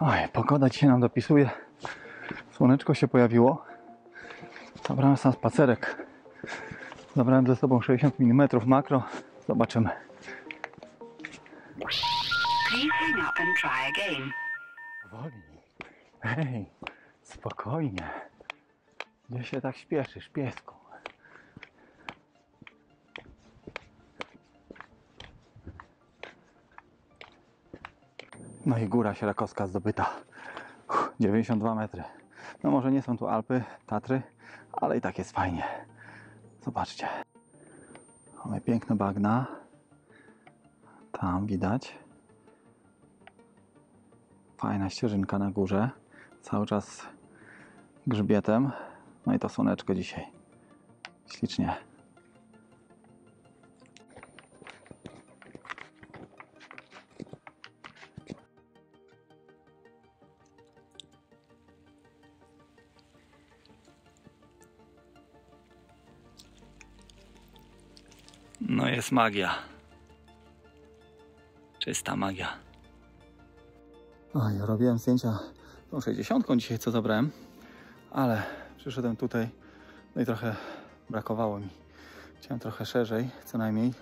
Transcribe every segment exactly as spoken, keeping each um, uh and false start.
Oj, pogoda dzisiaj nam dopisuje. Słoneczko się pojawiło. Zabrałem sam spacerek. Zabrałem ze sobą sześćdziesiąt milimetrów makro. Zobaczymy. Powoli. Hej, spokojnie. Gdzie się tak śpieszysz, piesku? No i góra sierakowska zdobyta. dziewięćdziesiąt dwa metry. No może nie są tu Alpy, Tatry, ale i tak jest fajnie. Zobaczcie. Mamy piękne bagna. Tam widać. Fajna ścieżynka na górze. Cały czas grzbietem. No i to słoneczko dzisiaj. Ślicznie. No jest magia. Czysta magia. O, ja robiłem zdjęcia tą sześćdziesiątką dzisiaj, co zabrałem, ale przyszedłem tutaj, no i trochę brakowało mi. Chciałem trochę szerzej, co najmniej,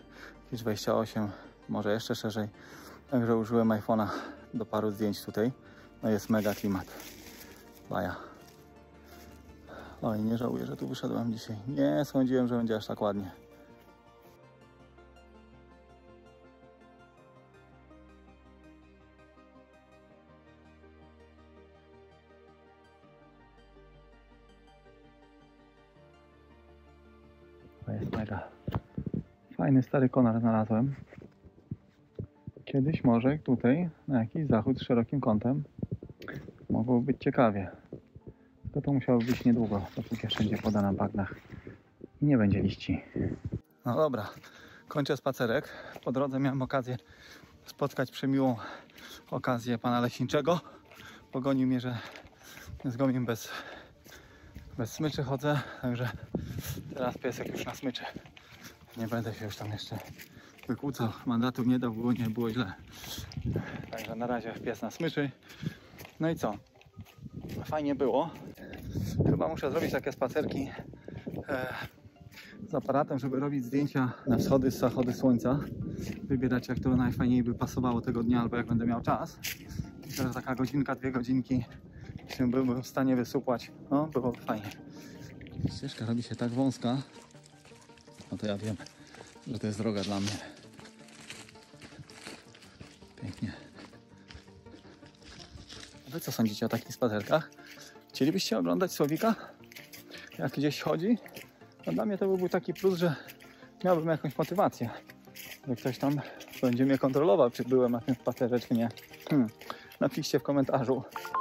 jakieś dwadzieścia osiem, może jeszcze szerzej. Także użyłem iPhone'a do paru zdjęć tutaj. No jest mega klimat. Baja. Oj, nie żałuję, że tu wyszedłem dzisiaj. Nie sądziłem, że będzie aż tak ładnie. To jest mega. Fajny stary konar znalazłem. Kiedyś może tutaj na jakiś zachód z szerokim kątem mogło być ciekawie. Tylko to musiało być niedługo, bo tutaj wszędzie woda na bagnach i nie będzie liści. No dobra, kończę spacerek. Po drodze miałem okazję spotkać przemiłą okazję pana leśniczego. Pogonił mnie, że z gomiem bez, bez smyczy chodzę, także teraz piesek już na smyczy. Nie będę się już tam jeszcze wykłócał. Mandatu nie dał, bo nie było źle. Także na razie pies na smyczy. No i co? Fajnie było. Chyba muszę zrobić takie spacerki e, z aparatem, żeby robić zdjęcia na wschody, z zachody słońca. Wybierać, jak to najfajniej by pasowało tego dnia, albo jak będę miał czas. I teraz taka godzinka, dwie godzinki się byłbym w stanie wysupłać. No, byłoby fajnie. Ścieżka robi się tak wąska, no to ja wiem, że to jest droga dla mnie. Pięknie. A wy co sądzicie o takich spacerkach? Chcielibyście oglądać słowika, jak gdzieś chodzi? No dla mnie to byłby taki plus, że miałbym jakąś motywację. Że ktoś tam będzie mnie kontrolował, czy byłem na tym spacerze, czy nie. Hmm. Napiszcie w komentarzu.